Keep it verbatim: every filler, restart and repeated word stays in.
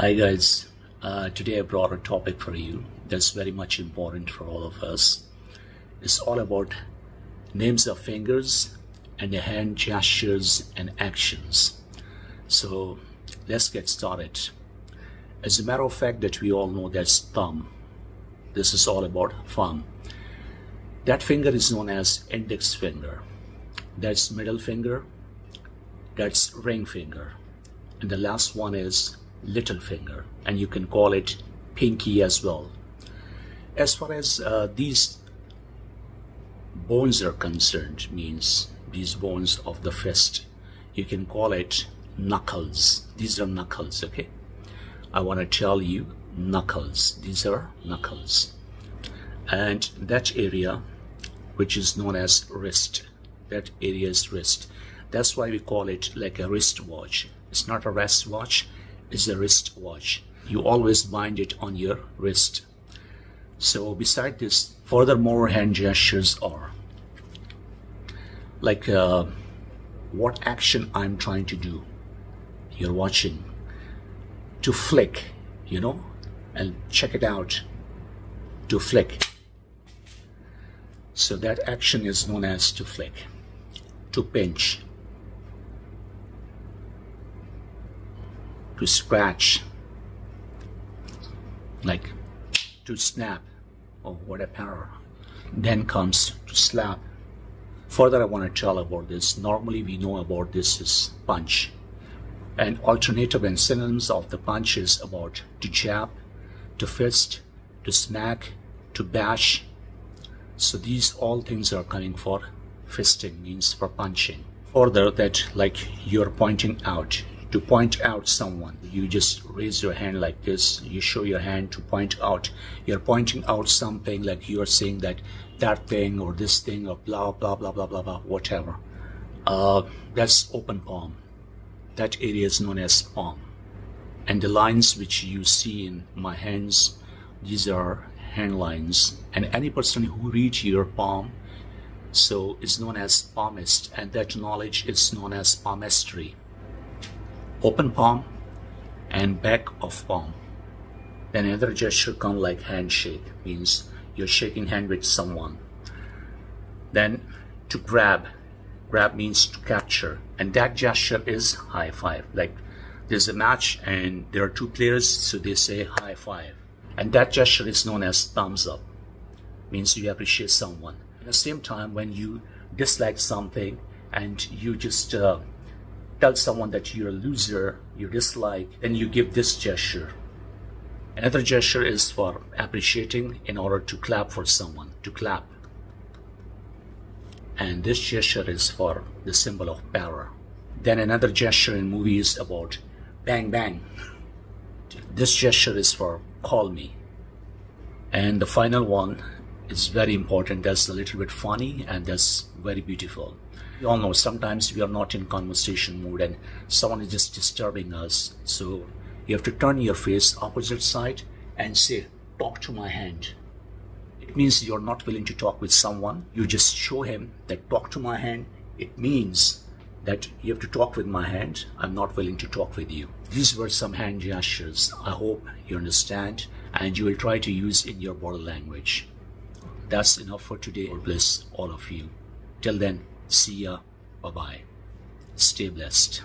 Hi guys, uh, today I brought a topic for you that's very much important for all of us. It's all about names of fingers and the hand gestures and actions. So let's get started. As a matter of fact that we all know that's thumb. This is all about thumb. That finger is known as index finger. That's middle finger. That's ring finger. And the last one is little finger, and you can call it pinky as well. As far as uh, these bones are concerned, means these bones of the fist, you can call it knuckles. These are knuckles, okay? I want to tell you knuckles. These are knuckles. And that area, which is known as wrist, that area is wrist. That's why we call it like a wristwatch. It's not a wristwatch. It's a wristwatch. You always bind it on your wrist. So beside this, furthermore, hand gestures are like uh, what action I'm trying to do. You're watching. To flick, you know, and check it out. To flick. So that action is known as to flick. To pinch. To scratch, like to snap, or oh, what a power. Then comes to slap. Further, I want to tell about this. Normally we know about this is punch, and alternative and synonyms of the punch is about to jab, to fist, to smack, to bash. So these all things are coming for fisting, means for punching. Further, that like you're pointing out. To point out someone, you just raise your hand like this, you show your hand to point out. You're pointing out something, like you're saying that that thing or this thing or blah blah blah blah blah blah, whatever. Uh, that's open palm. That area is known as palm. And the lines which you see in my hands, these are hand lines. And any person who reads your palm, so is known as palmist, and that knowledge is known as palmistry. Open palm and back of palm. Then another gesture comes like handshake, means you're shaking hand with someone. Then to grab, grab means to capture, and that gesture is high five. Like there's a match and there are two players, so they say high five, and that gesture is known as thumbs up, means you appreciate someone. At the same time, when you dislike something and you just uh, tell someone that you're a loser, you dislike, and you give this gesture. Another gesture is for appreciating in order to clap for someone, to clap. And this gesture is for the symbol of power. Then another gesture in movies about bang bang. This gesture is for call me. And the final one is very important, that's a little bit funny, and that's very beautiful. We all know sometimes we are not in conversation mood and someone is just disturbing us. So you have to turn your face opposite side and say, talk to my hand. It means you're not willing to talk with someone. You just show him that talk to my hand. It means that you have to talk with my hand. I'm not willing to talk with you. These were some hand gestures. I hope you understand and you will try to use in your body language. That's enough for today. God bless all of you. Till then. See ya. Bye-bye. Stay blessed.